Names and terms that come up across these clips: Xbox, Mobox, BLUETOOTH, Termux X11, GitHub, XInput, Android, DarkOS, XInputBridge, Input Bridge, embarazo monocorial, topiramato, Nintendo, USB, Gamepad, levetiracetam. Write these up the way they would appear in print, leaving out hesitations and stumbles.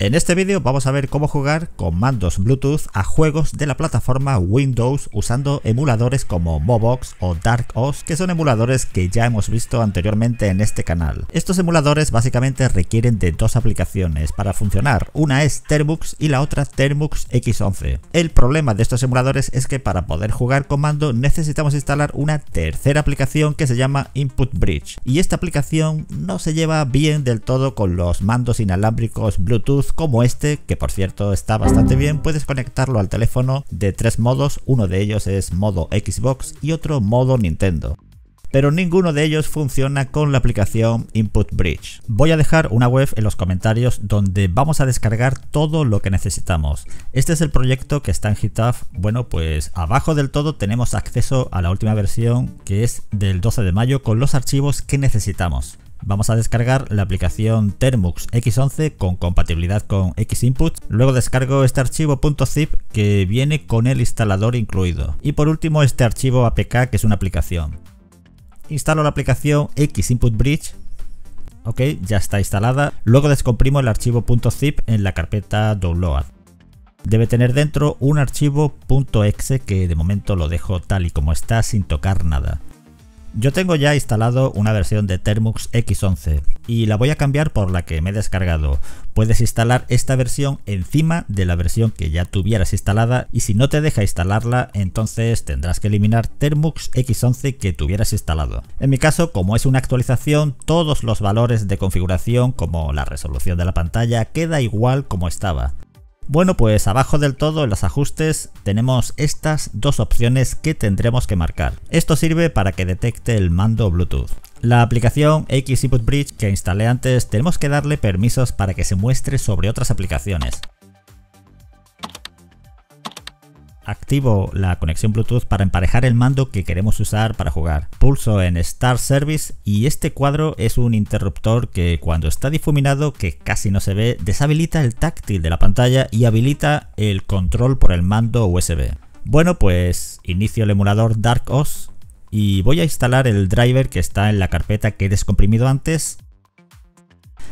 En este vídeo vamos a ver cómo jugar con mandos Bluetooth a juegos de la plataforma Windows usando emuladores como Mobox o DarkOS, que son emuladores que ya hemos visto anteriormente en este canal. Estos emuladores básicamente requieren de dos aplicaciones para funcionar, una es Termux y la otra Termux X11. El problema de estos emuladores es que para poder jugar con mando necesitamos instalar una tercera aplicación que se llama Input Bridge, y esta aplicación no se lleva bien del todo con los mandos inalámbricos Bluetooth como este, que por cierto está bastante bien. Puedes conectarlo al teléfono de tres modos, uno de ellos es modo Xbox y otro modo Nintendo. Pero ninguno de ellos funciona con la aplicación Input Bridge. Voy a dejar una web en los comentarios donde vamos a descargar todo lo que necesitamos. Este es el proyecto que está en GitHub. Bueno, pues abajo del todo tenemos acceso a la última versión, que es del 12 de mayo, con los archivos que necesitamos. Vamos a descargar la aplicación Termux X11 con compatibilidad con XInput. Luego descargo este archivo .zip que viene con el instalador incluido. Y por último este archivo APK, que es una aplicación. Instalo la aplicación XInputBridge. Ok, ya está instalada. Luego descomprimo el archivo .zip en la carpeta download. Debe tener dentro un archivo .exe que de momento lo dejo tal y como está sin tocar nada. Yo tengo ya instalado una versión de Termux X11 y la voy a cambiar por la que me he descargado. Puedes instalar esta versión encima de la versión que ya tuvieras instalada, y si no te deja instalarla, entonces tendrás que eliminar Termux X11 que tuvieras instalado. En mi caso, como es una actualización, todos los valores de configuración como la resolución de la pantalla queda igual como estaba. Bueno, pues abajo del todo en los ajustes tenemos estas dos opciones que tendremos que marcar. Esto sirve para que detecte el mando Bluetooth. La aplicación XInputBridge que instalé antes tenemos que darle permisos para que se muestre sobre otras aplicaciones. Activo la conexión Bluetooth para emparejar el mando que queremos usar para jugar. Pulso en Start Service y este cuadro es un interruptor que, cuando está difuminado, que casi no se ve, deshabilita el táctil de la pantalla y habilita el control por el mando USB. Bueno, pues inicio el emulador DarkOS y voy a instalar el driver que está en la carpeta que he descomprimido antes.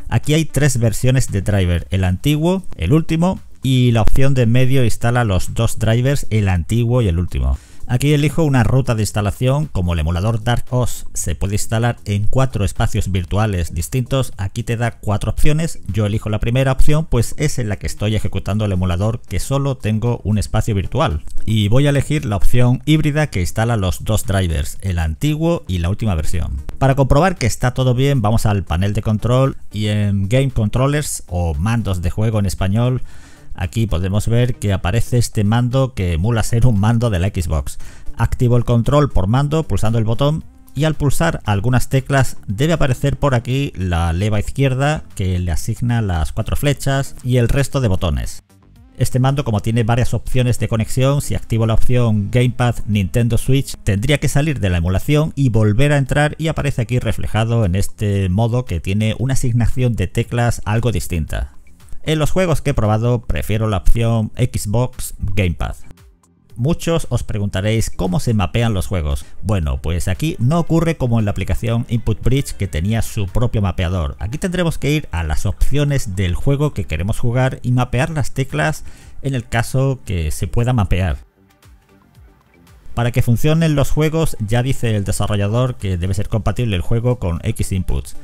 Aquí hay tres versiones de driver, el antiguo, el último y la opción de medio instala los dos drivers, el antiguo y el último. Aquí elijo una ruta de instalación. Como el emulador DarkOS se puede instalar en cuatro espacios virtuales distintos, aquí te da cuatro opciones. Yo elijo la primera opción, pues es en la que estoy ejecutando el emulador, que solo tengo un espacio virtual. Y voy a elegir la opción híbrida que instala los dos drivers, el antiguo y la última versión. Para comprobar que está todo bien, vamos al panel de control y en Game Controllers o mandos de juego en español. Aquí podemos ver que aparece este mando que emula ser un mando de la Xbox. Activo el control por mando pulsando el botón, y al pulsar algunas teclas debe aparecer por aquí la leva izquierda que le asigna las cuatro flechas y el resto de botones. Este mando, como tiene varias opciones de conexión, si activo la opción Gamepad Nintendo Switch tendría que salir de la emulación y volver a entrar, y aparece aquí reflejado en este modo que tiene una asignación de teclas algo distinta. En los juegos que he probado prefiero la opción Xbox Gamepad. Muchos os preguntaréis cómo se mapean los juegos. Bueno, pues aquí no ocurre como en la aplicación Input Bridge, que tenía su propio mapeador. Aquí tendremos que ir a las opciones del juego que queremos jugar y mapear las teclas en el caso que se pueda mapear. Para que funcionen los juegos ya dice el desarrollador que debe ser compatible el juego con XInputs.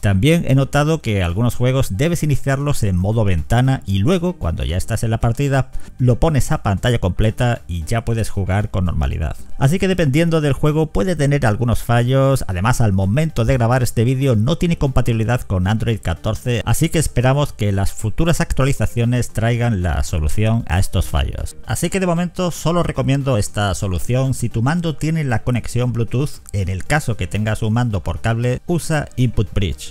También he notado que algunos juegos debes iniciarlos en modo ventana y luego, cuando ya estás en la partida, lo pones a pantalla completa y ya puedes jugar con normalidad. Así que dependiendo del juego puede tener algunos fallos. Además, al momento de grabar este vídeo no tiene compatibilidad con Android 14, así que esperamos que las futuras actualizaciones traigan la solución a estos fallos. Así que de momento solo recomiendo esta solución si tu mando tiene la conexión Bluetooth. En el caso que tengas un mando por cable, usa Input Bridge.